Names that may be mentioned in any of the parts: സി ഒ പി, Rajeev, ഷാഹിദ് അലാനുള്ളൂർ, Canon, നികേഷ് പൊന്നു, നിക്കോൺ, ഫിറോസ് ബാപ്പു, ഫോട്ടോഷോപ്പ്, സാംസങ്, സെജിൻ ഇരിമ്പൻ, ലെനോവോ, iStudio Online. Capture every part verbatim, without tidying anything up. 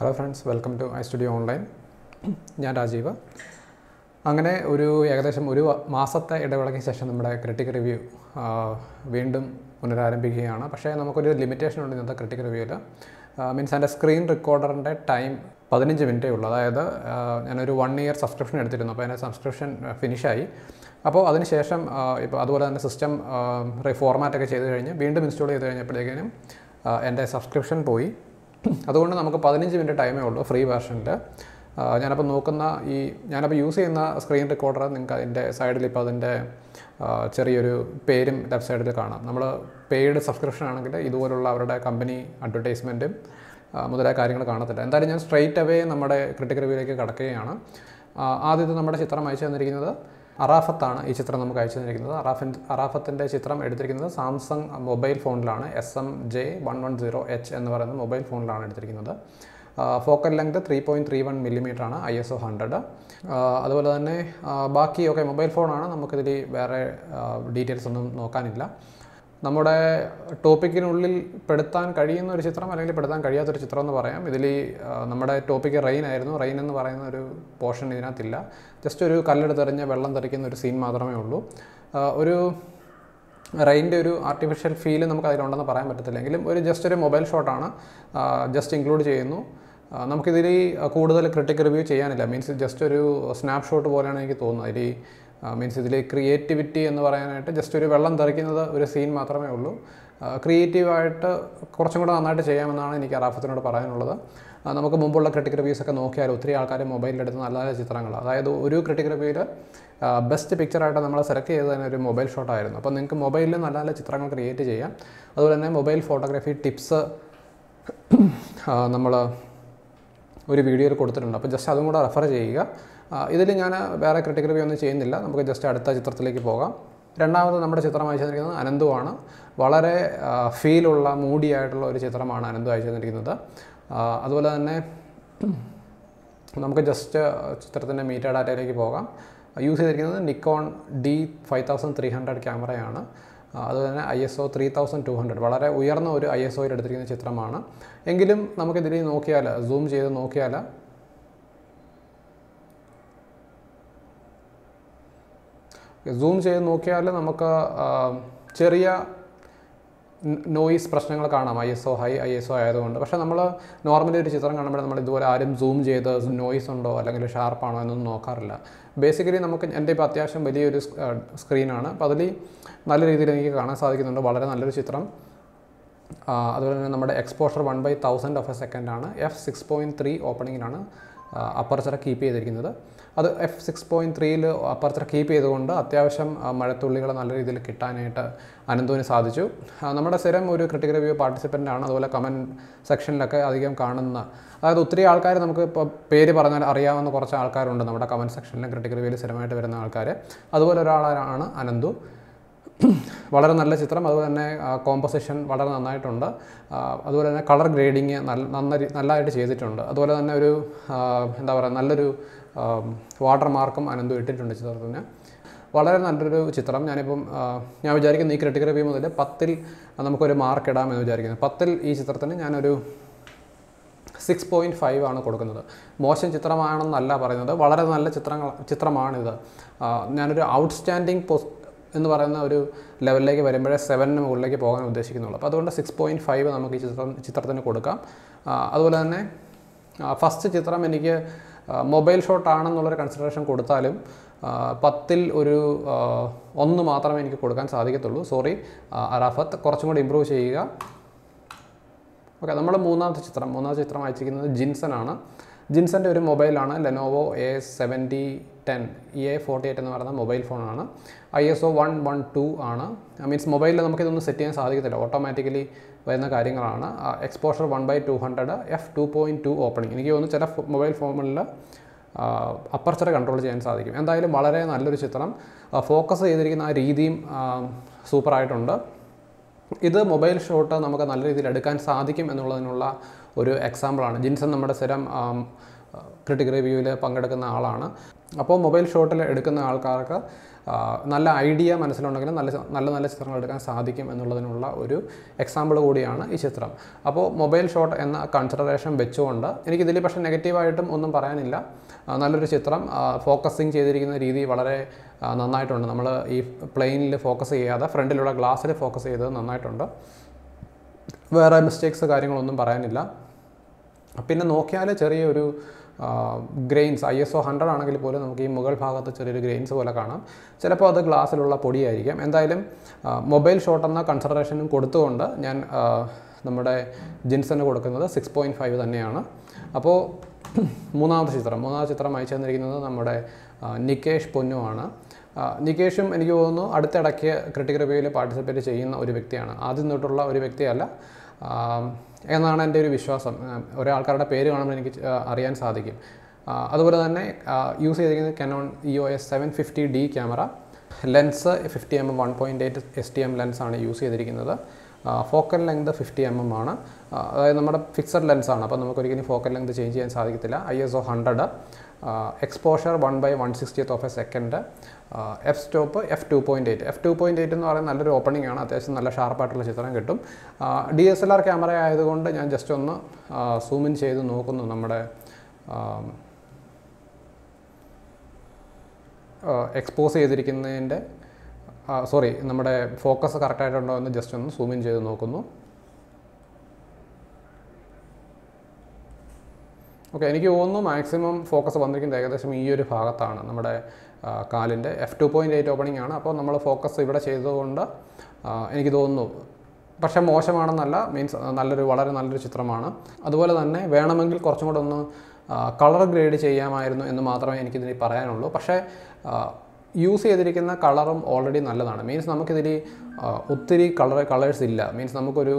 Hello friends, welcome to iStudio Online. ഞാൻ രാജീവ്. അങ്ങനെ ഒരു ഏകദേശം ഒരു മാസത്തെ ഇടവേളയ്ക്ക് ശേഷം നമ്മുടെ ക്രിട്ടിക് റിവ്യൂ വീണ്ടും പുനരാരംഭിക്കുകയാണ്. പക്ഷേ നമുക്കൊരു ലിമിറ്റേഷൻ ഉണ്ട് ഇന്നത്തെ ക്രിട്ടിക് റിവ്യൂവിൽ. മീൻസ് എൻ്റെ സ്ക്രീൻ റെക്കോർഡറിൻ്റെ ടൈം പതിനഞ്ച് മിനിറ്റേ ഉള്ളൂ. അതായത് ഞാനൊരു വൺ ഇയർ സബ്സ്ക്രിപ്ഷൻ എടുത്തിരുന്നു, അപ്പോൾ എൻ്റെ സബ്സ്ക്രിപ്ഷൻ ഫിനിഷായി. അപ്പോൾ അതിനുശേഷം ഇപ്പോൾ അതുപോലെ തന്നെ സിസ്റ്റം റീഫോർമാറ്റൊക്കെ ചെയ്ത് കഴിഞ്ഞ് വീണ്ടും ഇൻസ്റ്റാൾ ചെയ്ത് കഴിഞ്ഞപ്പോഴേക്കും എൻ്റെ സബ്സ്ക്രിപ്ഷൻ പോയി. അതുകൊണ്ട് നമുക്ക് പതിനഞ്ച് മിനിറ്റ് ടൈമേ ഉള്ളൂ ഫ്രീ വേർഷനിൽ. ഞാനപ്പോൾ നോക്കുന്ന ഈ ഞാനപ്പോൾ യൂസ് ചെയ്യുന്ന സ്ക്രീൻ റെക്കോർഡർ നിങ്ങൾക്ക് അതിൻ്റെ സൈഡിൽ ഇപ്പോൾ അതിൻ്റെ ചെറിയൊരു പേരും ലെഫ്റ്റ് സൈഡിൽ കാണാം. നമ്മൾ പെയ്ഡ് സബ്സ്ക്രിപ്ഷൻ ആണെങ്കിൽ ഇതുപോലുള്ള അവരുടെ കമ്പനി അഡ്വർടൈസ്മെൻറ്റും മുതലായ കാര്യങ്ങൾ കാണത്തില്ല. എന്തായാലും ഞാൻ സ്ട്രെയിറ്റ് അവേ നമ്മുടെ ക്രിട്ടിക് റിവ്യൂയിലേക്ക് കടക്കുകയാണ്. ആദ്യത്തെ നമ്മുടെ ചിത്രം അയച്ചു തന്നിരിക്കുന്നത് അറാഫത്താണ്. ഈ ചിത്രം നമുക്ക് അയച്ചു തന്നിരിക്കുന്നത് അറാഫിൻ അറാഫത്തിൻ്റെ ചിത്രം എടുത്തിരിക്കുന്നത് സാംസങ് മൊബൈൽ ഫോണിലാണ്. S M J one one zero H എന്ന് പറയുന്ന മൊബൈൽ ഫോണിലാണ് എടുത്തിരിക്കുന്നത്. Focal length three point three one മില്ലിമീറ്ററാണ്, ഐ എസ് ഒ ഹൺഡ്രഡ്. അതുപോലെ തന്നെ ബാക്കി ഒക്കെ മൊബൈൽ ഫോണാണ്, നമുക്കിതിൽ വേറെ ഡീറ്റെയിൽസ് ഒന്നും നോക്കാനില്ല. നമ്മുടെ ടോപ്പിക്കിനുള്ളിൽ പെടുത്താൻ കഴിയുന്ന ഒരു ചിത്രം അല്ലെങ്കിൽ പെടുത്താൻ കഴിയാത്തൊരു ചിത്രം എന്ന് പറയാം. ഇതിൽ നമ്മുടെ ടോപ്പിക്ക് റെയിൻ ആയിരുന്നു. റെയിൻ എന്ന് പറയുന്ന ഒരു പോർഷൻ ഇതിനകത്തില്ല. ജസ്റ്റ് ഒരു കല്ലെടുത്തെറിഞ്ഞ് വെള്ളം തെറിക്കുന്ന ഒരു സീൻ മാത്രമേ ഉള്ളൂ. ഒരു റെയിൻ്റെ ഒരു ആർട്ടിഫിഷ്യൽ ഫീല് നമുക്ക് അതിലുണ്ടെന്ന് പറയാൻ പറ്റത്തില്ലെങ്കിലും ഒരു ജസ്റ്റ് ഒരു മൊബൈൽ ഷോട്ടാണ്, ജസ്റ്റ് ഇൻക്ലൂഡ് ചെയ്യുന്നു. നമുക്കിതിൽ കൂടുതൽ ക്രിട്ടിക് റിവ്യൂ ചെയ്യാനില്ല. മീൻസ് ജസ്റ്റ് ഒരു സ്നാപ്ഷോട്ട് പോലെയാണ് എനിക്ക് തോന്നുന്നത്. ഇതിൽ മീൻസ് ഇതിൽ ക്രിയേറ്റിവിറ്റി എന്ന് പറയാനായിട്ട് ജസ്റ്റ് ഒരു വെള്ളം തെറിക്കുന്നത് ഒരു സീൻ മാത്രമേ ഉള്ളൂ. ക്രിയേറ്റീവായിട്ട് കുറച്ചും കൂടെ നന്നായിട്ട് ചെയ്യാമെന്നാണ് എനിക്ക് അറാഫത്തിനോട് പറയാനുള്ളത്. നമുക്ക് മുമ്പുള്ള ക്രിട്ടിക് റിവ്യൂസൊക്കെ നോക്കിയാൽ ഒത്തിരി ആൾക്കാർ മൊബൈലിലെടുത്ത് നല്ല നല്ല ചിത്രങ്ങൾ, അതായത് ഒരു ക്രിട്ടിക് റിവ്യൂവിൽ ബെസ്റ്റ് പിക്ചറായിട്ട് നമ്മൾ സെലക്ട് ചെയ്ത് തന്നെ ഒരു മൊബൈൽ ഷോട്ടായിരുന്നു. അപ്പോൾ നിങ്ങൾക്ക് മൊബൈലിൽ നല്ല നല്ല ചിത്രങ്ങൾ ക്രിയേറ്റ് ചെയ്യാം. അതുപോലെ തന്നെ മൊബൈൽ ഫോട്ടോഗ്രാഫി ടിപ്സ് നമ്മൾ ഒരു വീഡിയോയിൽ കൊടുത്തിട്ടുണ്ട്. അപ്പോൾ ജസ്റ്റ് അതും കൂടെ റെഫർ ചെയ്യുക. ഇതിൽ ഞാൻ വേറെ ക്രിട്ടിക് റിവ്യൂ ഒന്നും ചെയ്യുന്നില്ല. നമുക്ക് ജസ്റ്റ് അടുത്ത ചിത്രത്തിലേക്ക് പോകാം. രണ്ടാമത് നമ്മുടെ ചിത്രം അയച്ചു തന്നിരിക്കുന്നത് അനന്തുവാണ്. വളരെ ഫീലുള്ള മൂഡി ആയിട്ടുള്ള ഒരു ചിത്രമാണ് അനന്തു അയച്ചു തന്നിരിക്കുന്നത്. അതുപോലെ തന്നെ നമുക്ക് ജസ്റ്റ് ചിത്രത്തിൻ്റെ മീറ്റ ഡാറ്റയിലേക്ക് പോകാം. യൂസ് ചെയ്തിരിക്കുന്നത് നിക്കോൺ D five thousand three hundred ക്യാമറയാണ്. അതുപോലെ തന്നെ I S O three thousand two hundred വളരെ ഉയർന്ന ഒരു ഐ എസ് ഒയിൽ എടുത്തിരിക്കുന്ന ചിത്രമാണ്. എങ്കിലും നമുക്കിതിൽ നോക്കിയാൽ, സൂം ചെയ്ത് നോക്കിയാൽ സൂം ചെയ്ത് നോക്കിയാൽ നമുക്ക് ചെറിയ നോയിസ് പ്രശ്നങ്ങൾ കാണാം, I S O high I S O ആയതുകൊണ്ട്. പക്ഷേ നമ്മൾ നോർമലി ഒരു ചിത്രം കാണുമ്പോൾ നമ്മൾ ഇതുപോലെ ആരും സൂം ചെയ്ത് നോയിസ് ഉണ്ടോ അല്ലെങ്കിൽ ഷാർപ്പാണോ എന്നൊന്നും നോക്കാറില്ല. ബേസിക്കലി നമുക്ക് എൻ്റെ ഇപ്പോൾ അത്യാവശ്യം വലിയൊരു സ്ക്രീനാണ്. അപ്പോൾ അതിൽ നല്ല രീതിയിൽ എനിക്ക് കാണാൻ സാധിക്കുന്നുണ്ട്. വളരെ നല്ലൊരു ചിത്രം. അതുപോലെ തന്നെ നമ്മുടെ exposure one by thousand of a സെക്കൻഡാണ്. എഫ് സിക്സ് പോയിൻറ്റ് ത്രീ ഓപ്പണിങ്ങിലാണ് അപ്പർച്ചർ കീപ്പ് ചെയ്തിരിക്കുന്നത്. അത് എഫ് സിക്സ് പോയിൻറ്റ് ത്രീയിൽ അപ്പർച്ചർ കീപ്പ് ചെയ്തുകൊണ്ട് അത്യാവശ്യം മഴത്തുള്ളികൾ നല്ല രീതിയിൽ കിട്ടാനായിട്ട് അനന്തുവിന് സാധിച്ചു. നമ്മുടെ സ്ഥിരം ഒരു ക്രിട്ടിക് റിവ്യൂ പാർട്ടിസിപ്പൻ്റാണ്. അതുപോലെ കമൻറ്റ് സെക്ഷനിലൊക്കെ അധികം കാണുന്ന, അതായത് ഒത്തിരി ആൾക്കാർ നമുക്ക് ഇപ്പോൾ പേര് പറഞ്ഞാൽ അറിയാവുന്ന കുറച്ച് ആൾക്കാരുണ്ട് നമ്മുടെ കമൻറ്റ് സെക്ഷനിലും ക്രിട്ടിക് റിവ്യൂവിൽ സ്ഥിരമായിട്ട് വരുന്ന ആൾക്കാർ. അതുപോലെ ഒരാളാണ് അനന്തു. വളരെ നല്ല ചിത്രം. അതുപോലെ തന്നെ കോമ്പോസിഷൻ വളരെ നന്നായിട്ടുണ്ട്. അതുപോലെ തന്നെ കളർ ഗ്രേഡിങ് നല്ല നന്നായി നല്ലതായിട്ട് ചെയ്തിട്ടുണ്ട്. അതുപോലെ തന്നെ ഒരു എന്താ പറയുക, നല്ലൊരു വാട്ടർ മാർക്കും അനന്തു ഇട്ടിട്ടുണ്ട് ചിത്രത്തിന്. വളരെ നല്ലൊരു ചിത്രം. ഞാനിപ്പം ഞാൻ വിചാരിക്കുന്നു ഈ ക്രിട്ടിക് റിവ്യൂ മുതൽ പത്തിൽ നമുക്കൊരു മാർക്ക് ഇടാമെന്ന് വിചാരിക്കുന്നു. പത്തിൽ ഈ ചിത്രത്തിന് ഞാനൊരു സിക്സ് പോയിൻറ്റ് ഫൈവ് ആണ് കൊടുക്കുന്നത്. മോശം ചിത്രമാണെന്നല്ല പറയുന്നത്, വളരെ നല്ല ചിത്രങ്ങൾ ചിത്രമാണിത്. ഞാനൊരു ഔട്ട്സ്റ്റാൻഡിങ് പോസ് എന്ന് പറയുന്ന ഒരു ലെവലിലേക്ക് വരുമ്പോഴേ സെവനിന് മുകളിലേക്ക് പോകാൻ ഉദ്ദേശിക്കുന്നുള്ളൂ. അപ്പോൾ അതുകൊണ്ട് സിക്സ് പോയിൻറ്റ് ഫൈവ് നമുക്ക് ഈ ചിത്രം ചിത്രത്തിന് കൊടുക്കാം. അതുപോലെ തന്നെ ഫസ്റ്റ് ചിത്രം എനിക്ക് മൊബൈൽ ഷോട്ടാണെന്നുള്ളൊരു കൺസിഡറേഷൻ കൊടുത്താലും പത്തിൽ ഒരു ഒന്ന് മാത്രമേ എനിക്ക് കൊടുക്കാൻ സാധിക്കത്തുള്ളൂ. സോറി അറാഫത്ത്, കുറച്ചും കൂടി ഇമ്പ്രൂവ് ചെയ്യുക. ഓക്കെ, നമ്മൾ മൂന്നാമത്തെ ചിത്രം മൂന്നാമത്തെ ചിത്രം അയച്ചിരിക്കുന്നത് ജിൻസനാണ്. ജിൻസൻ്റെ ഒരു മൊബൈലാണ് ലെനോവോ A seventy ten E A forty eight എന്ന് പറയുന്ന മൊബൈൽ ഫോണാണ്. I S O one one two ആണ്. മീൻസ് മൊബൈലിൽ നമുക്കിതൊന്നും സെറ്റ് ചെയ്യാൻ സാധിക്കത്തില്ല, ഓട്ടോമാറ്റിക്കലി വരുന്ന കാര്യങ്ങളാണ്. Exposure one by two hundred F two point two opening. എനിക്ക് തോന്നുന്നു ചില മൊബൈൽ ഫോണിൽ അപ്പർച്ചർ കൺട്രോൾ ചെയ്യാൻ സാധിക്കും. എന്തായാലും വളരെ നല്ലൊരു ചിത്രം. ഫോക്കസ് ചെയ്തിരിക്കുന്ന ആ രീതിയും സൂപ്പറായിട്ടുണ്ട്. ഇത് മൊബൈൽ ഷോട്ട് നമുക്ക് നല്ല രീതിയിൽ എടുക്കാൻ സാധിക്കും എന്നുള്ളതിനുള്ള ഒരു എക്സാമ്പിളാണ്. ജിൻസൺ നമ്മുടെ സ്ഥിരം ക്രിട്ടിക് റിവ്യൂവിൽ പങ്കെടുക്കുന്ന ആളാണ്. അപ്പോൾ മൊബൈൽ ഷോട്ടിൽ എടുക്കുന്ന ആൾക്കാർക്ക് നല്ല ഐഡിയ മനസ്സിലുണ്ടെങ്കിൽ നല്ല നല്ല നല്ല ചിത്രങ്ങൾ എടുക്കാൻ സാധിക്കും എന്നുള്ളതിനുള്ള ഒരു എക്സാമ്പിൾ കൂടിയാണ് ഈ ചിത്രം. അപ്പോൾ മൊബൈൽ ഷോട്ട് എന്ന കൺസിഡറേഷൻ വെച്ചുകൊണ്ട് എനിക്കിതിൽ പക്ഷേ നെഗറ്റീവായിട്ടും ഒന്നും പറയാനില്ല. നല്ലൊരു ചിത്രം, ഫോക്കസിങ് ചെയ്തിരിക്കുന്ന രീതി വളരെ നന്നായിട്ടുണ്ട്. നമ്മൾ ഈ പ്ലെയിനിൽ ഫോക്കസ് ചെയ്യാതെ ഫ്രണ്ടിലുള്ള ഗ്ലാസ്സിൽ ഫോക്കസ് ചെയ്തത് നന്നായിട്ടുണ്ട്. വേറെ മിസ്റ്റേക്സ് കാര്യങ്ങളൊന്നും പറയാനില്ല. പിന്നെ നോക്കിയാൽ ചെറിയൊരു grains, I S O hundred ആണെങ്കിൽ പോലും നമുക്ക് ഈ മുകൾ ഭാഗത്ത് ചെറിയൊരു ഗ്രെയിൻസ് പോലെ കാണാം. ചിലപ്പോൾ അത് ഗ്ലാസ്സിലുള്ള പൊടിയായിരിക്കാം. എന്തായാലും മൊബൈൽ ഷോട്ട് എന്ന കൺസിഡറേഷനും കൊടുത്തുകൊണ്ട് ഞാൻ നമ്മുടെ ജിൻസന് കൊടുക്കുന്നത് സിക്സ് പോയിൻറ്റ് ഫൈവ് തന്നെയാണ്. അപ്പോൾ മൂന്നാമത്തെ ചിത്രം മൂന്നാമത്തെ ചിത്രം അയച്ചു തന്നിരിക്കുന്നത് നമ്മുടെ നികേഷ് പൊന്നുവാണ്. നികേഷും എനിക്ക് തോന്നുന്നു അടുത്തിടയ്ക്ക് ക്രിട്ടിക്കൽ റിവ്യൂവിൽ പാർട്ടിസിപ്പേറ്റ് ചെയ്യുന്ന ഒരു വ്യക്തിയാണ്. ആദ്യം തൊട്ടുള്ള ഒരു വ്യക്തിയല്ല എന്നാണ് എൻ്റെ ഒരു വിശ്വാസം. ഓരോ ആൾക്കാരുടെ പേര് കാണുമ്പോൾ എനിക്ക് അറിയാൻ സാധിക്കും. അതുപോലെ തന്നെ യൂസ് ചെയ്തിരിക്കുന്നത് Canon E O S seven fifty D camera, lens fifty M M one point eight S T M ലെൻസാണ് യൂസ് ചെയ്തിരിക്കുന്നത്. Focal length fifty M M ആണ്, അതായത് നമ്മുടെ ഫിക്സഡ് ലെൻസാണ്. അപ്പോൾ നമുക്കൊരിക്കലും ഫോക്കൽ ലെങ്ത് ചേഞ്ച് ചെയ്യാൻ സാധിക്കത്തില്ല. I S O hundred, exposure one by one sixtieth of a second, F stop F two point eight. F two point eight എന്ന് പറയുന്നത് നല്ലൊരു ഓപ്പണിംഗ് ആണ്. അത്യാവശ്യം നല്ല ഷാർപ്പായിട്ടുള്ള ചിത്രം കിട്ടും. D S L R camera ആയതുകൊണ്ട് ഞാൻ ജസ്റ്റ് ഒന്ന് സൂമിൻ ചെയ്ത് നോക്കുന്നു. നമ്മുടെ എക്സ്പോസ് ചെയ്തിരിക്കുന്നതിൻ്റെ സോറി നമ്മുടെ ഫോക്കസ് കറക്റ്റായിട്ടുണ്ടോ എന്ന് ജസ്റ്റ് ഒന്ന് സൂമിൻ ചെയ്ത് നോക്കുന്നു. ഓക്കെ, എനിക്ക് തോന്നുന്നു മാക്സിമം ഫോക്കസ് വന്നിരിക്കുന്നത് ഏകദേശം ഈ ഒരു ഭാഗത്താണ്, നമ്മുടെ കാലിൻ്റെ. F two point eight opening ആണ്. അപ്പോൾ നമ്മൾ ഫോക്കസ് ഇവിടെ ചെയ്തതുകൊണ്ട് എനിക്ക് തോന്നുന്നു, പക്ഷേ മോശമാണെന്നല്ല, മീൻസ് നല്ലൊരു വളരെ നല്ലൊരു ചിത്രമാണ്. അതുപോലെ തന്നെ വേണമെങ്കിൽ കുറച്ചും കൂടെ ഒന്ന് കളർ ഗ്രേഡ് ചെയ്യാമായിരുന്നു എന്ന് മാത്രമേ എനിക്കിതിന് പറയാനുള്ളൂ. പക്ഷേ യൂസ് ചെയ്തിരിക്കുന്ന കളറും ഓൾറെഡി നല്ലതാണ്. മീൻസ് നമുക്കിതിൽ ഒത്തിരി കളർ കളേഴ്സ് ഇല്ല. മീൻസ് നമുക്കൊരു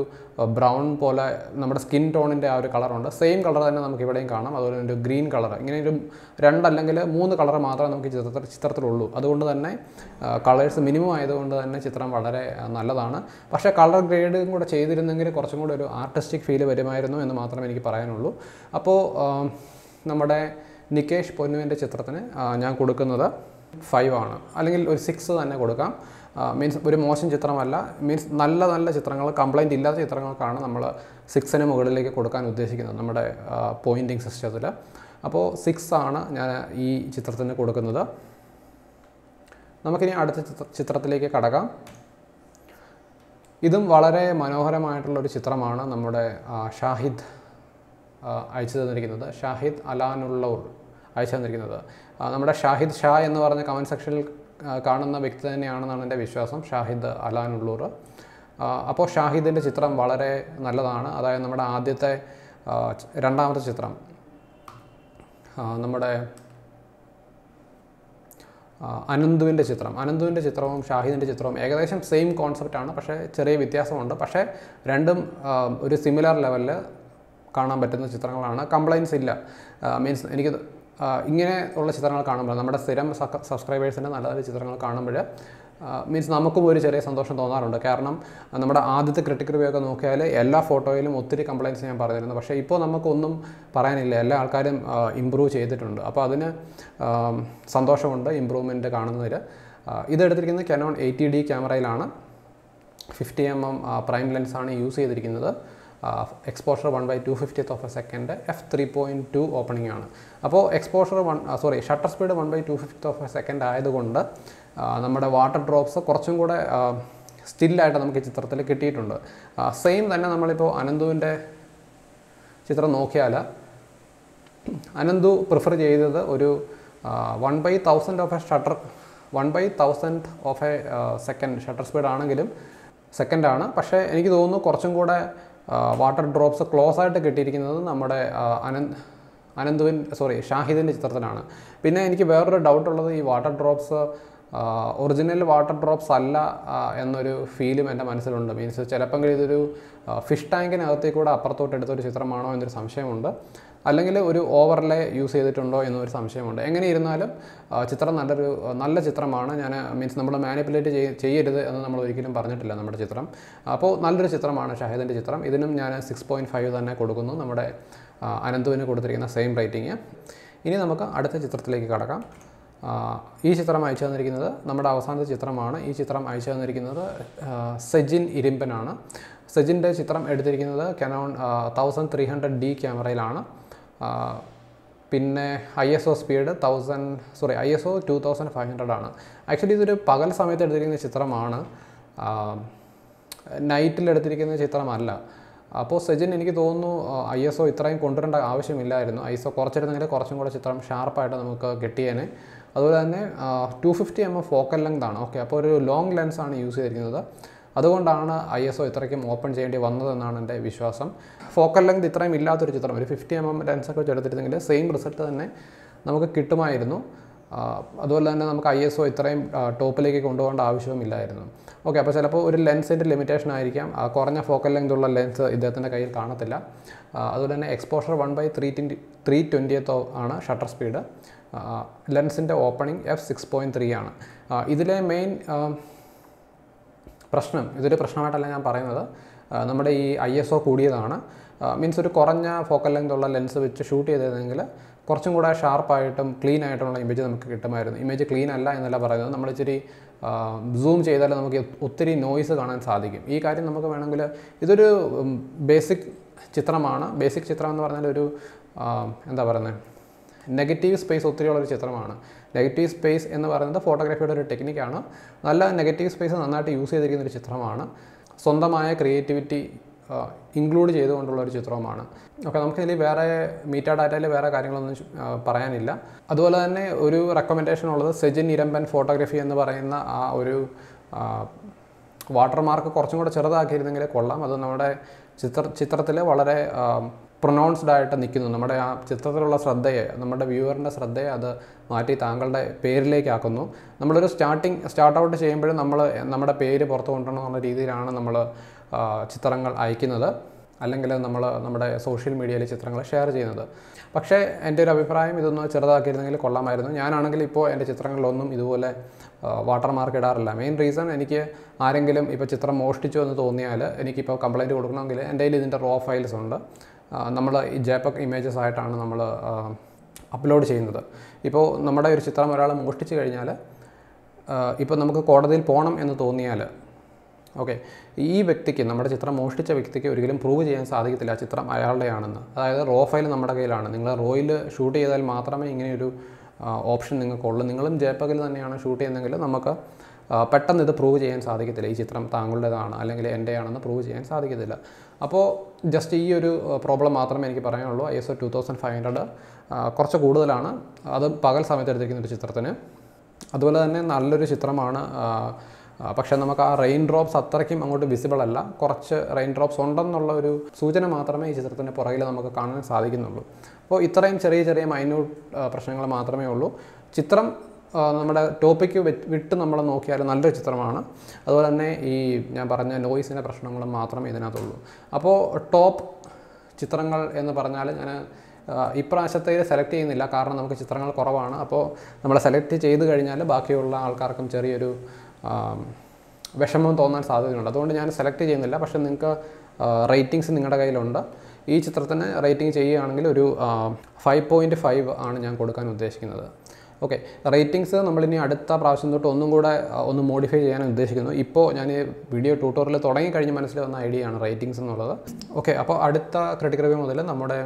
ബ്രൗൺ പോലെ നമ്മുടെ സ്കിൻ ടോണിൻ്റെ ആ ഒരു കളറുണ്ട്. സെയിം കളർ തന്നെ നമുക്ക് ഇവിടെയും കാണാം. അതുപോലെ ഒരു ഗ്രീൻ കളർ, ഇങ്ങനെ ഒരു രണ്ടല്ലെങ്കിൽ മൂന്ന് കളർ മാത്രമേ നമുക്ക് ചിത്രത്തിൽ ചിത്രത്തിലുള്ളൂ. അതുകൊണ്ട് തന്നെ കളേഴ്സ് മിനിമം ആയതുകൊണ്ട് തന്നെ ചിത്രം വളരെ നല്ലതാണ്. പക്ഷേ കളർ ഗ്രേഡും കൂടെ ചെയ്തിരുന്നെങ്കിൽ കുറച്ചും കൂടെ ഒരു ആർട്ടിസ്റ്റിക് ഫീൽ വരുമായിരുന്നു എന്ന് മാത്രമേ എനിക്ക് പറയാനുള്ളൂ. അപ്പോൾ നമ്മുടെ നികേഷ് പൊന്നുവിൻ്റെ ചിത്രത്തിന് ഞാൻ കൊടുക്കുന്നത് ഫൈവ് ആണ്, അല്ലെങ്കിൽ ഒരു സിക്സ് തന്നെ കൊടുക്കാം. മീൻസ് ഒരു മോശം ചിത്രമല്ല. മീൻസ് നല്ല നല്ല ചിത്രങ്ങൾ, കംപ്ലൈൻറ്റ് ഇല്ലാത്ത ചിത്രങ്ങൾക്കാണ് നമ്മൾ സിക്സിന് മുകളിലേക്ക് കൊടുക്കാൻ ഉദ്ദേശിക്കുന്നത് നമ്മുടെ പോയിൻറ്റിങ് സിസ്റ്റത്തിൽ. അപ്പോൾ സിക്സ് ആണ് ഞാൻ ഈ ചിത്രത്തിന് കൊടുക്കുന്നത്. നമുക്കിനി അടുത്ത ചിത്രത്തിലേക്ക് കടക്കാം. ഇതും വളരെ മനോഹരമായിട്ടുള്ളൊരു ചിത്രമാണ് നമ്മുടെ ഷാഹിദ് അയച്ചു തന്നിരിക്കുന്നത്, ഷാഹിദ് അലാനുള്ളൂർ അയച്ചു തന്നിരിക്കുന്നത്. നമ്മുടെ ഷാഹിദ് ഷാ എന്ന് പറഞ്ഞ കമൻറ്റ് സെക്ഷനിൽ കാണുന്ന വ്യക്തി തന്നെയാണെന്നാണ് എൻ്റെ വിശ്വാസം, ഷാഹിദ് അലാനുള്ളൂർ. അപ്പോൾ ഷാഹിദിൻ്റെ ചിത്രം വളരെ നല്ലതാണ്. അതായത് നമ്മുടെ ആദ്യത്തെ രണ്ടാമത്തെ ചിത്രം നമ്മുടെ അനന്തുവിൻ്റെ ചിത്രം അനന്തുവിൻ്റെ ചിത്രവും ഷാഹിദിൻ്റെ ചിത്രവും ഏകദേശം സെയിം കോൺസെപ്റ്റാണ്. പക്ഷേ ചെറിയ വ്യത്യാസമുണ്ട്. പക്ഷേ രണ്ടും ഒരു സിമിലർ ലെവലിൽ കാണാൻ പറ്റുന്ന ചിത്രങ്ങളാണ്. കംപ്ലൈൻറ്റ്സ് ഇല്ല. മീൻസ് എനിക്ക് ഇങ്ങനെ ഉള്ള ചിത്രങ്ങൾ കാണുമ്പോൾ, നമ്മുടെ സ്ഥിരം സബ്സ്ക്രൈബേഴ്സിൻ്റെ നല്ല നല്ല ചിത്രങ്ങൾ കാണുമ്പോൾ മീൻസ് നമുക്കും ഒരു ചെറിയ സന്തോഷം തോന്നാറുണ്ട്. കാരണം നമ്മുടെ ആദ്യത്തെ ക്രിട്ടിക്കൽ റിവ്യൂ ഒക്കെ നോക്കിയാൽ എല്ലാ ഫോട്ടോയിലും ഒത്തിരി കംപ്ലയിൻറ്റ്സ് ഞാൻ പറഞ്ഞിരുന്നു. പക്ഷേ ഇപ്പോൾ നമുക്കൊന്നും പറയാനില്ല, എല്ലാ ആൾക്കാരും ഇമ്പ്രൂവ് ചെയ്തിട്ടുണ്ട്. അപ്പോൾ അതിന് സന്തോഷമുണ്ട് ഇമ്പ്രൂവ്മെൻറ്റ് കാണുന്നതിൽ. ഇതെടുത്തിരിക്കുന്നത് Canon എയ്റ്റി ഡി ക്യാമറയിലാണ്. ഫിഫ്റ്റി എം എം പ്രൈം ലെൻസാണ് യൂസ് ചെയ്തിരിക്കുന്നത്. Exposure one by two fiftieth of a second, F three point two opening ആണ്. അപ്പോൾ exposure one sorry shutter speed one by two fifty of a second ആയതുകൊണ്ട് നമ്മുടെ water drops കുറച്ചും കൂടെ സ്റ്റില്ലായിട്ട് നമുക്ക് ചിത്രത്തിൽ കിട്ടിയിട്ടുണ്ട്. സെയിം തന്നെ നമ്മളിപ്പോൾ അനന്തുവിൻ്റെ ചിത്രം നോക്കിയാൽ അനന്തു പ്രിഫർ ചെയ്തത് ഒരു one by thousand of a shutter one by thousand of a second shutter speed ആണെങ്കിലും സെക്കൻഡാണ്. പക്ഷേ എനിക്ക് തോന്നുന്നു കുറച്ചും കൂടെ വാട്ടർ ഡ്രോപ്സ് ക്ലോസ് ആയിട്ട് കിട്ടിയിരിക്കുന്നത് നമ്മുടെ അനന്ത് അനന്തുവിൻ സോറി ഷാഹിദിൻ്റെ ചിത്രത്തിലാണ്. പിന്നെ എനിക്ക് വേറൊരു ഡൗട്ടുള്ളത്, ഈ water drops original water drops അല്ല എന്നൊരു ഫീലും എൻ്റെ മനസ്സിലുണ്ട്. മീൻസ് ചിലപ്പോൾ ഇതൊരു ഫിഷ് ടാങ്കിനകത്തേക്ക് കൂടെ അപ്പുറത്തോട്ട് എടുത്തൊരു ചിത്രമാണോ എന്നൊരു സംശയമുണ്ട്. അല്ലെങ്കിൽ ഒരു ഓവർലേ യൂസ് ചെയ്തിട്ടുണ്ടോ എന്നൊരു സംശയമുണ്ട്. എങ്ങനെ ഇരുന്നാലും ചിത്രം നല്ലൊരു നല്ല ചിത്രമാണ്. ഞാൻ മീൻസ് നമ്മൾ മാനിപ്പുലേറ്റ് ചെയ്യരുത് എന്ന് നമ്മൾ ഒരിക്കലും പറഞ്ഞിട്ടില്ല നമ്മുടെ ചിത്രം. അപ്പോൾ നല്ലൊരു ചിത്രമാണ് ഷാഹിദിൻ്റെ ചിത്രം. ഇതിനും ഞാൻ സിക്സ് പോയിൻറ്റ് ഫൈവ് തന്നെ കൊടുക്കുന്നു, നമ്മുടെ അനന്തുവിന് കൊടുത്തിരിക്കുന്ന സെയിം റേറ്റിംഗ്. ഇനി നമുക്ക് അടുത്ത ചിത്രത്തിലേക്ക് കടക്കാം. ഈ ചിത്രം അയച്ചു തന്നിരിക്കുന്നത് നമ്മുടെ അവസാനത്തെ ചിത്രമാണ്. ഈ ചിത്രം അയച്ചു തന്നിരിക്കുന്നത് സെജിൻ ഇരിമ്പനാണ്. സെജിൻ്റെ ചിത്രം എടുത്തിരിക്കുന്നത് Canon thousand three hundred D ക്യാമറയിലാണ്. പിന്നെ I S O speed thousand sorry I S O two thousand five hundred ആണ്. ആക്ച്വലി ഇതൊരു പകൽ സമയത്ത് എടുത്തിരിക്കുന്ന ചിത്രമാണ്, നൈറ്റിൽ എടുത്തിരിക്കുന്ന ചിത്രമല്ല. അപ്പോൾ സെജിൻ എനിക്ക് തോന്നുന്നു ഐ എസ് ഒ ഇത്രയും കൊണ്ടുവരേണ്ട ആവശ്യമില്ലായിരുന്നു. ഐ എസ് ഒ കുറച്ചിരുന്നെങ്കിൽ കുറച്ചും കൂടെ ചിത്രം ഷാർപ്പായിട്ട് നമുക്ക് കിട്ടിയേനെ. അതുപോലെ തന്നെ two fifty M M focal length ആണ്. ഓക്കെ, അപ്പോൾ ഒരു ലോങ് ലെൻസാണ് യൂസ് ചെയ്തിരിക്കുന്നത്, അതുകൊണ്ടാണ് ഐ എസ് ഒ ഇത്രയ്ക്കും ഓപ്പൺ ചെയ്യേണ്ടി വന്നതെന്നാണ് എൻ്റെ വിശ്വാസം. ഫോക്കൽ ലെങ്ത് ഇത്രയും ഇല്ലാത്തൊരു ചിത്രം ഒരു ഫിഫ്റ്റി എം എം ലെൻസൊക്കെ വെച്ച് എടുത്തിരുന്നെങ്കിൽ സെയിം റിസൾട്ട് തന്നെ നമുക്ക് കിട്ടുമായിരുന്നു. അതുപോലെ തന്നെ നമുക്ക് ഐ എസ് ഒ ഇത്രയും ടോപ്പിലേക്ക് കൊണ്ടുപോകേണ്ട ആവശ്യവുമില്ലായിരുന്നു. ഓക്കെ, അപ്പോൾ ചിലപ്പോൾ ഒരു ലെൻസിൻ്റെ ലിമിറ്റേഷൻ ആയിരിക്കാം, കുറഞ്ഞ ഫോക്കൽ ലെങ്ത് ഉള്ള ലെൻസ് ഇദ്ദേഹത്തിൻ്റെ കയ്യിൽ കാണത്തില്ല. അതുപോലെ തന്നെ exposure one by three twenty three ട്വൻറ്റിയത്തോ ആണ് ഷട്ടർ സ്പീഡ്. ലെൻസിൻ്റെ opening F six point three ആണ്. ഇതിലെ മെയിൻ പ്രശ്നം, ഇതൊരു പ്രശ്നമായിട്ടല്ല ഞാൻ പറയുന്നത്, നമ്മുടെ ഈ ഐ എസ് ഒ കൂടിയതാണ്. മീൻസ് ഒരു കുറഞ്ഞ ഫോക്കൽ ലെങ്ത് ഉള്ള ലെൻസ് വെച്ച് ഷൂട്ട് ചെയ്തിരുന്നെങ്കിൽ കുറച്ചും കൂടെ ഷാർപ്പായിട്ടും ക്ലീൻ ആയിട്ടുള്ള ഇമേജ് നമുക്ക് കിട്ടുമായിരുന്നു. ഇമേജ് ക്ലീൻ അല്ല എന്നല്ല പറയുന്നത്, നമ്മൾ ഇച്ചിരി സൂം ചെയ്താൽ നമുക്ക് ഒത്തിരി നോയിസ് കാണാൻ സാധിക്കും. ഈ കാര്യം നമുക്ക് വേണമെങ്കിൽ, ഇതൊരു ബേസിക് ചിത്രമാണ്. ബേസിക് ചിത്രം എന്ന് പറഞ്ഞാൽ ഒരു എന്താ പറയുന്നത്, നെഗറ്റീവ് സ്പേസ് ഒത്തിരിയുള്ളൊരു ചിത്രമാണ്. നെഗറ്റീവ് സ്പേസ് എന്ന് പറയുന്നത് ഫോട്ടോഗ്രാഫിയുടെ ഒരു ടെക്നിക്കാണ്. നല്ല നെഗറ്റീവ് സ്പേസ് നന്നായിട്ട് യൂസ് ചെയ്തിരിക്കുന്ന ഒരു ചിത്രമാണ്. സ്വന്തമായ ക്രിയേറ്റിവിറ്റി ഇൻക്ലൂഡ് ചെയ്തുകൊണ്ടുള്ള ഒരു ചിത്രവുമാണ്. ഓക്കെ, നമുക്കിതിൽ വേറെ മീറ്റാ ഡാറ്റയിൽ വേറെ കാര്യങ്ങളൊന്നും പറയാനില്ല. അതുപോലെ തന്നെ ഒരു റെക്കമെൻഡേഷൻ ഉള്ളത്, സെജിൻ ഇരമ്പൻ ഫോട്ടോഗ്രാഫി എന്ന് പറയുന്ന ആ ഒരു വാട്ടർമാർക്ക് കുറച്ചും കൂടെ ചെറുതാക്കിയിരുന്നെങ്കിൽ കൊള്ളാം. അത് നമ്മുടെ ചിത്ര ചിത്രത്തിൽ വളരെ പ്രൊനൗൺസ്ഡ് ആയിട്ട് നിൽക്കുന്നു. നമ്മുടെ ആ ചിത്രത്തിലുള്ള ശ്രദ്ധയെ, നമ്മുടെ വ്യൂവറിൻ്റെ ശ്രദ്ധയെ അത് മാറ്റി താങ്കളുടെ പേരിലേക്കാക്കുന്നു. നമ്മളൊരു സ്റ്റാർട്ടിങ് സ്റ്റാർട്ട് ഔട്ട് ചെയ്യുമ്പോഴും നമ്മൾ നമ്മുടെ പേര് പുറത്തു കൊണ്ടുവരണം എന്നുള്ള രീതിയിലാണ് നമ്മൾ ചിത്രങ്ങൾ അയക്കുന്നത്, അല്ലെങ്കിൽ നമ്മൾ നമ്മുടെ സോഷ്യൽ മീഡിയയിലെ ചിത്രങ്ങൾ ഷെയർ ചെയ്യുന്നത്. പക്ഷേ എൻ്റെ ഒരു അഭിപ്രായം, ഇതൊന്ന് ചെറുതാക്കിയിരുന്നെങ്കിൽ കൊള്ളാമായിരുന്നു. ഞാനാണെങ്കിൽ ഇപ്പോൾ എൻ്റെ ചിത്രങ്ങളിലൊന്നും ഇതുപോലെ വാട്ടർമാർക്ക് ഇടാറില്ല. മെയിൻ റീസൺ, എനിക്ക് ആരെങ്കിലും ഇപ്പോൾ ചിത്രം മോഷ്ടിച്ചു എന്ന് തോന്നിയാൽ എനിക്കിപ്പോൾ കംപ്ലയിൻറ്റ് കൊടുക്കണമെങ്കിൽ എൻ്റെ കയ്യിൽ ഇതിൻ്റെ റോ ഫയൽസ് ഉണ്ട്. നമ്മൾ ജെപെഗ് ഇമേജസ് ആയിട്ടാണ് നമ്മൾ അപ്ലോഡ് ചെയ്യുന്നത്. ഇപ്പോൾ നമ്മുടെ ഒരു ചിത്രം ഒരാൾ മോഷ്ടിച്ചു കഴിഞ്ഞാൽ, ഇപ്പോൾ നമുക്ക് കോടതിയിൽ പോകണം എന്ന് തോന്നിയാൽ, ഓക്കെ, ഈ വ്യക്തിക്ക്, നമ്മുടെ ചിത്രം മോഷ്ടിച്ച വ്യക്തിക്ക് ഒരിക്കലും പ്രൂവ് ചെയ്യാൻ സാധിക്കത്തില്ല ചിത്രം അയാളുടെയാണെന്ന്. അതായത് റോ ഫയൽ നമ്മുടെ കയ്യിലാണ്. നിങ്ങൾ റോയിൽ ഷൂട്ട് ചെയ്താൽ മാത്രമേ ഇങ്ങനെയൊരു ഓപ്ഷൻ നിങ്ങൾക്കുള്ളൂ. നിങ്ങളും ജെപെഗിൽ തന്നെയാണ് ഷൂട്ട് ചെയ്യുന്നതെങ്കിൽ നമുക്ക് പെട്ടെന്ന് ഇത് പ്രൂവ് ചെയ്യാൻ സാധിക്കത്തില്ല. ഈ ചിത്രം താങ്കളുടേതാണ് അല്ലെങ്കിൽ എൻ്റെയാണെന്ന് പ്രൂവ് ചെയ്യാൻ സാധിക്കത്തില്ല. അപ്പോൾ ജസ്റ്റ് ഈ ഒരു പ്രോബ്ലം മാത്രമേ എനിക്ക് പറയാനുള്ളൂ. I S O two thousand five hundred കുറച്ച് കൂടുതലാണ്, അത് പകൽ സമയത്ത് എടുത്തിരിക്കുന്ന ഒരു ചിത്രത്തിന്. അതുപോലെ തന്നെ നല്ലൊരു ചിത്രമാണ്, പക്ഷേ നമുക്ക് ആ റെയിൻ ഡ്രോപ്സ് അത്രയ്ക്കും അങ്ങോട്ട് വിസിബിൾ അല്ല. കുറച്ച് റെയിൻ ഡ്രോപ്സ് ഉണ്ടെന്നുള്ള ഒരു സൂചന മാത്രമേ ഈ ചിത്രത്തിൻ്റെ പുറകിൽ നമുക്ക് കാണാൻ സാധിക്കുന്നുള്ളൂ. അപ്പോൾ ഇത്രയും ചെറിയ ചെറിയ മൈന്യൂട്ട് പ്രശ്നങ്ങൾ മാത്രമേ ഉള്ളൂ. ചിത്രം നമ്മുടെ ടോപ്പിക്ക് വിട്ട് നമ്മൾ നോക്കിയാൽ നല്ലൊരു ചിത്രമാണ്. അതുപോലെ തന്നെ ഈ ഞാൻ പറഞ്ഞ നോയിസിൻ്റെ പ്രശ്നങ്ങളും മാത്രമേ ഇതിനകത്തുള്ളൂ. അപ്പോൾ ടോപ്പ് ചിത്രങ്ങൾ എന്ന് പറഞ്ഞാൽ ഞാൻ ഇപ്രാവശ്യത്തെ സെലക്ട് ചെയ്യുന്നില്ല, കാരണം നമുക്ക് ചിത്രങ്ങൾ കുറവാണ്. അപ്പോൾ നമ്മൾ സെലക്ട് ചെയ്ത് കഴിഞ്ഞാൽ ബാക്കിയുള്ള ആൾക്കാർക്കും ചെറിയൊരു വിഷമം തോന്നാൻ സാധ്യതയുണ്ട്. അതുകൊണ്ട് ഞാൻ സെലക്ട് ചെയ്യുന്നില്ല. പക്ഷേ നിങ്ങൾക്ക് റേറ്റിംഗ്സ് നിങ്ങളുടെ കയ്യിലുണ്ട്. ഈ ചിത്രത്തിന് റേറ്റിംഗ് ചെയ്യുകയാണെങ്കിൽ ഒരു ഫൈവ് പോയിൻറ്റ് ഫൈവ് ആണ് ഞാൻ കൊടുക്കാൻ ഉദ്ദേശിക്കുന്നത്. ഓക്കെ, റേറ്റിംഗ്സ് നമ്മളിനി അടുത്ത പ്രാവശ്യം തൊട്ട് ഒന്നും കൂടെ ഒന്ന് മോഡിഫൈ ചെയ്യാൻ ഉദ്ദേശിക്കുന്നു. ഇപ്പോൾ ഞാൻ വീഡിയോ ട്യൂട്ടോറിയൽ തുടങ്ങിക്കഴിഞ്ഞ് മനസ്സിൽ വന്ന ഐഡിയയാണ് റേറ്റിംഗ്സ് എന്നുള്ളത്. ഓക്കെ, അപ്പോൾ അടുത്ത ക്രിട്ടിക്കൽ റിവ്യൂ മുതൽ നമ്മുടെ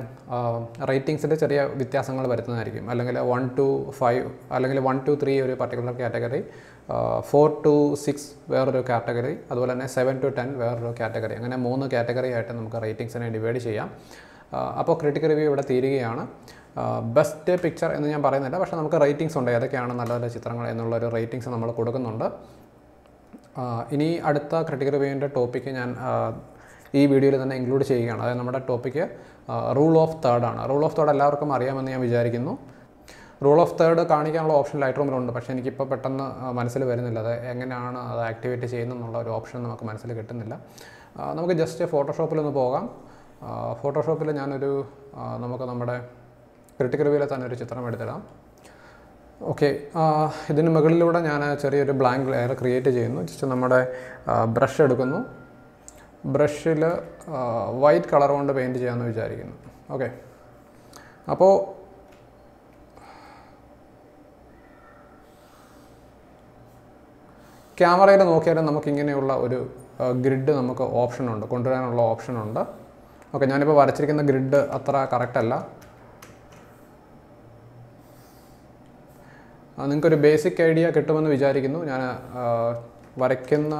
റേറ്റിംഗ്സിൻ്റെ ചെറിയ വ്യത്യാസങ്ങൾ വരുത്തുന്നതായിരിക്കും. അല്ലെങ്കിൽ വൺ ടു ഫൈവ് അല്ലെങ്കിൽ വൺ ടു ത്രീ ഒരു particular category, four to six വേറൊരു കാറ്റഗറി, അതുപോലെ തന്നെ സെവൻ ടു ടെൻ വേറൊരു കാറ്റഗറി, അങ്ങനെ മൂന്ന് കാറ്റഗറി ആയിട്ട് നമുക്ക് റേറ്റിംഗ്സിനെ ഡിവൈഡ് ചെയ്യാം. അപ്പോൾ ക്രിട്ടിക്കൽ റിവ്യൂ ഇവിടെ തീരുകയാണ്. ബെസ്റ്റ് പിക്ചർ എന്ന് ഞാൻ പറയുന്നില്ല, പക്ഷേ നമുക്ക് റേറ്റിംഗ്സ് ഉണ്ട്, ഏതൊക്കെയാണ് നല്ല നല്ല ചിത്രങ്ങൾ എന്നുള്ളൊരു റേറ്റിംഗ്സ് നമ്മൾ കൊടുക്കുന്നുണ്ട്. ഇനി അടുത്ത ക്രിട്ടിക്കൽ റിവ്യൂവിൻ്റെ ടോപ്പിക്ക് ഞാൻ ഈ വീഡിയോയിൽ തന്നെ ഇൻക്ലൂഡ് ചെയ്യുകയാണ്. അതായത് നമ്മുടെ ടോപ്പിക്ക് റൂൾ ഓഫ് തേർഡാണ്. റൂൾ ഓഫ് തേർഡ് എല്ലാവർക്കും അറിയാമെന്ന് ഞാൻ വിചാരിക്കുന്നു. റൂൾ ഓഫ് തേർഡ് കാണിക്കാനുള്ള ഓപ്ഷൻ ലൈറ്റ് റൂമിലുണ്ട്, പക്ഷേ എനിക്കിപ്പോൾ പെട്ടെന്ന് മനസ്സിൽ വരുന്നില്ല അത് എങ്ങനെയാണ് അത് ആക്ടിവേറ്റ് ചെയ്യുന്നതെന്നുള്ള ഒരു ഓപ്ഷൻ നമുക്ക് മനസ്സിൽ കിട്ടുന്നില്ല. നമുക്ക് ജസ്റ്റ് ഫോട്ടോഷോപ്പിലൊന്ന് പോകാം. ഫോട്ടോഷോപ്പിൽ ഞാനൊരു നമുക്ക് നമ്മുടെ ക്രിട്ടിക്കൽ റിവ്യൂവിൽ തന്നെ ഒരു ചിത്രം എടുത്തിടാം. ഓക്കെ, ഇതിന് മുകളിലൂടെ ഞാൻ ചെറിയൊരു ബ്ലാങ്ക് ലെയർ ക്രിയേറ്റ് ചെയ്യുന്നു. ജസ്റ്റ് നമ്മുടെ ബ്രഷ് എടുക്കുന്നു. ബ്രഷിൽ വൈറ്റ് കളർ കൊണ്ട് പെയിൻറ്റ് ചെയ്യാമെന്ന് വിചാരിക്കുന്നു. ഓക്കെ, അപ്പോൾ ക്യാമറയിൽ നോക്കിയാലും നമുക്ക് ഇങ്ങനെയുള്ള ഒരു ഗ്രിഡ് നമുക്ക് ഓപ്ഷനുണ്ട്, കൊണ്ടുവരാനുള്ള ഓപ്ഷനുണ്ട്. ഓക്കെ, ഞാനിപ്പോൾ വരച്ചിരിക്കുന്ന ഗ്രിഡ് അത്ര കറക്റ്റ് അല്ല. നിങ്ങൾക്കൊരു ബേസിക് ഐഡിയ കിട്ടുമെന്ന് വിചാരിക്കുന്നു. ഞാൻ വരയ്ക്കുന്ന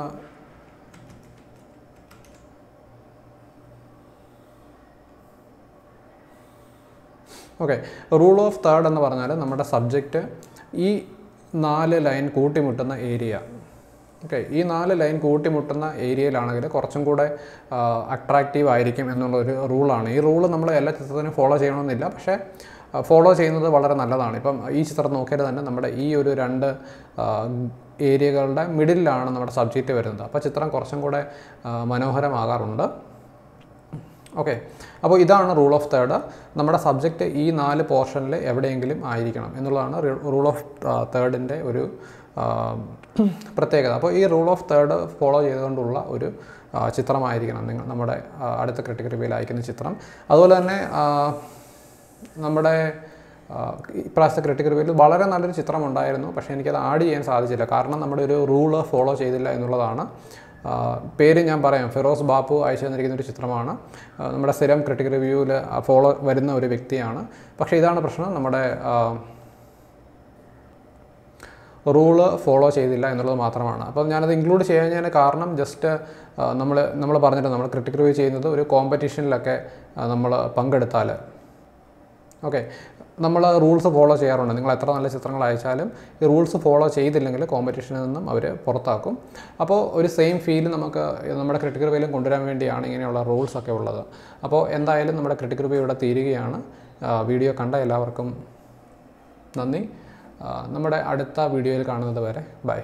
ഓക്കെ റൂൾ ഓഫ് തേർഡ് എന്ന് പറഞ്ഞാൽ നമ്മുടെ സബ്ജക്റ്റ് ഈ നാല് ലൈൻ കൂട്ടിമുട്ടുന്ന ഏരിയ. ഓക്കെ, ഈ നാല് ലൈൻ കൂട്ടിമുട്ടുന്ന ഏരിയയിലാണെങ്കിൽ കുറച്ചും കൂടെ അട്രാക്റ്റീവ് ആയിരിക്കും എന്നുള്ളൊരു റൂളാണ്. ഈ റൂള് നമ്മൾ എല്ലാ ചിത്രത്തിനും ഫോളോ ചെയ്യണമെന്നില്ല, പക്ഷേ ഫോളോ ചെയ്യുന്നത് വളരെ നല്ലതാണ്. ഇപ്പം ഈ ചിത്രം നോക്കിയാൽ തന്നെ നമ്മുടെ ഈ ഒരു രണ്ട് ഏരിയകളുടെ മിഡിലാണ് നമ്മുടെ സബ്ജക്റ്റ് വരുന്നത്, അപ്പോൾ ചിത്രം കുറച്ചും കൂടെ മനോഹരമാകാറുണ്ട്. ഓക്കെ, അപ്പോൾ ഇതാണ് റൂൾ ഓഫ് തേർഡ്. നമ്മുടെ സബ്ജക്റ്റ് ഈ നാല് പോർഷനിൽ എവിടെയെങ്കിലും ആയിരിക്കണം എന്നുള്ളതാണ് റൂൾ ഓഫ് തേർഡിൻ്റെ ഒരു പ്രത്യേകത. അപ്പോൾ ഈ റൂൾ ഓഫ് തേർഡ് ഫോളോ ചെയ്തുകൊണ്ടുള്ള ഒരു ചിത്രമായിരിക്കണം നിങ്ങൾ നമ്മുടെ അടുത്ത ക്രിട്ടിക്കൽ റിവ്യൂവിൽ അയക്കുന്ന ചിത്രം. അതുപോലെ തന്നെ നമ്മുടെ ഇപ്രാവശ്യത്തെ ക്രിട്ടിക്കൽ റിവ്യൂവിൽ വളരെ നല്ലൊരു ചിത്രമുണ്ടായിരുന്നു, പക്ഷേ എനിക്കത് ആഡ് ചെയ്യാൻ സാധിച്ചില്ല. കാരണം നമ്മുടെ ഒരു റൂള് ഫോളോ ചെയ്തില്ല എന്നുള്ളതാണ്. പേര് ഞാൻ പറയാം, ഫിറോസ് ബാപ്പു അയച്ചു തന്നിരിക്കുന്ന ഒരു ചിത്രമാണ്. നമ്മുടെ സ്ഥിരം ക്രിട്ടിക്കൽ റിവ്യൂവിൽ ഫോളോ വരുന്ന ഒരു വ്യക്തിയാണ്. പക്ഷേ ഇതാണ് പ്രശ്നം, നമ്മുടെ റൂള് ഫോളോ ചെയ്തില്ല എന്നുള്ളത് മാത്രമാണ്. അപ്പം ഞാനത് ഇൻക്ലൂഡ് ചെയ്യാൻ കാരണം ജസ്റ്റ് നമ്മൾ നമ്മൾ പറഞ്ഞിട്ട് നമ്മൾ ക്രിട്ടിക്കൽ റിവ്യൂ ചെയ്യുന്നത് ഒരു കോമ്പറ്റീഷനിലൊക്കെ നമ്മൾ പങ്കെടുത്താൽ ഓക്കെ നമ്മൾ റൂൾസ് ഫോളോ ചെയ്യാറുണ്ട്. നിങ്ങൾ എത്ര നല്ല ചിത്രങ്ങൾ അയച്ചാലും ഈ റൂൾസ് ഫോളോ ചെയ്തില്ലെങ്കിൽ കോമ്പറ്റീഷനിൽ നിന്നും അവർ പുറത്താക്കും. അപ്പോൾ ഒരു സെയിം ഫീൽ നമുക്ക് നമ്മുടെ ക്രിട്ടിക്കൽ റിവ്യൂവിലും കൊണ്ടുവരാൻ വേണ്ടിയാണ് ഇങ്ങനെയുള്ള റൂൾസൊക്കെ ഉള്ളത്. അപ്പോൾ എന്തായാലും നമ്മുടെ ക്രിട്ടിക്കൽ റിവ്യൂ ഇവിടെ തീരുകയാണ്. വീഡിയോ കണ്ട എല്ലാവർക്കും നന്ദി. നമ്മുടെ അടുത്ത വീഡിയോയിൽ കാണുന്നത് വരെ ബൈ.